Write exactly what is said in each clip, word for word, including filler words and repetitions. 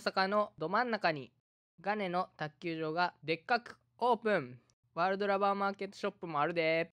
阪のど真ん中にガネの卓球場がでっかくオープン。ワールドラバーマーケットショップもあるで。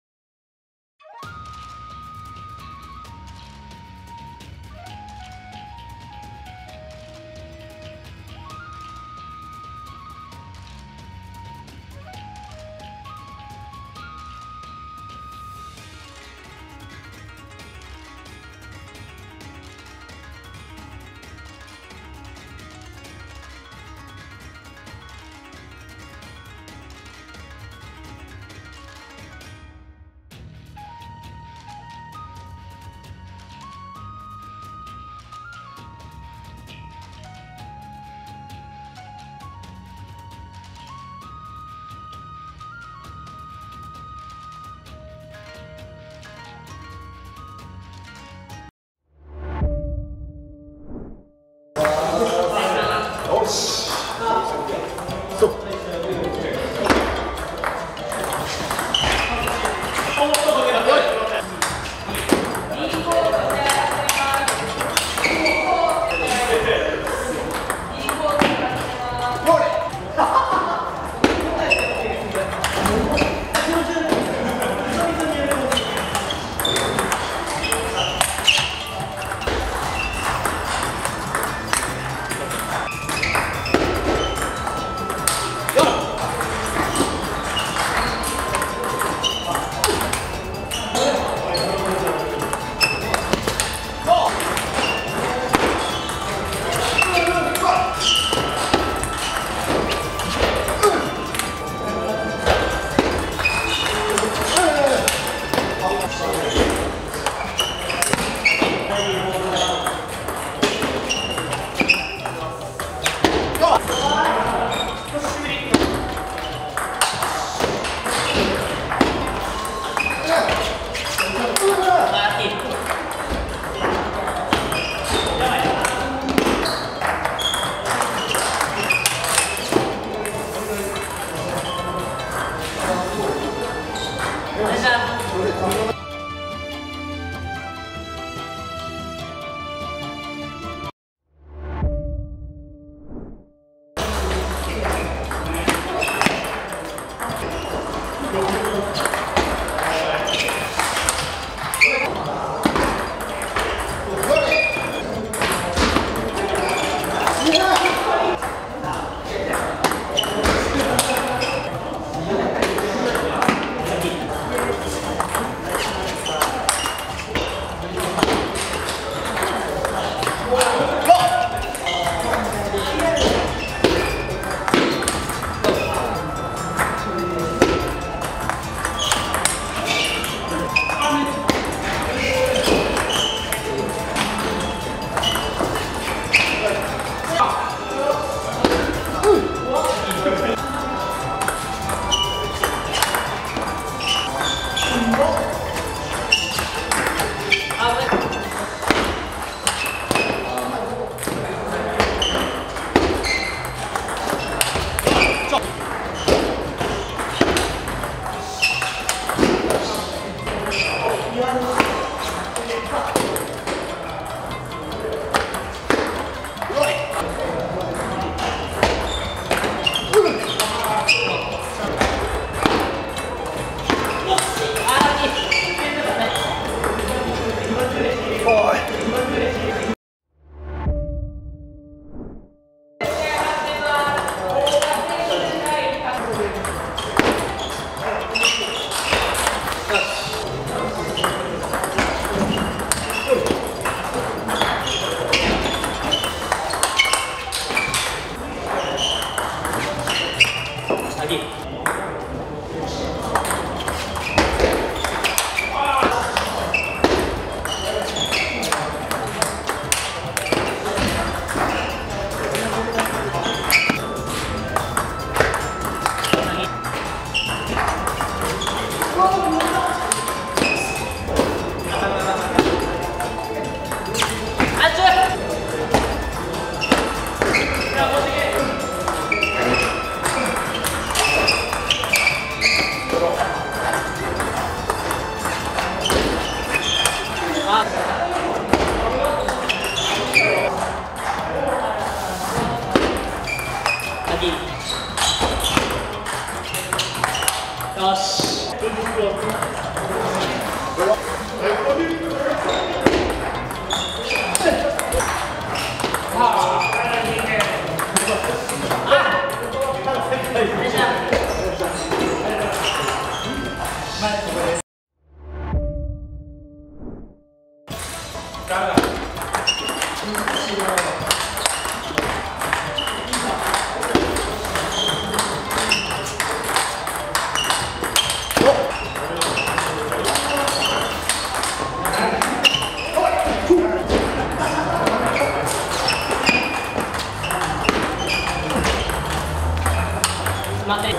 すいません。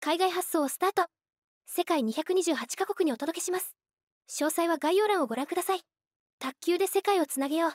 海外発送をスタート。世界にひゃくにじゅうはちカ国にお届けします。詳細は概要欄をご覧ください。卓球で世界をつなげよう。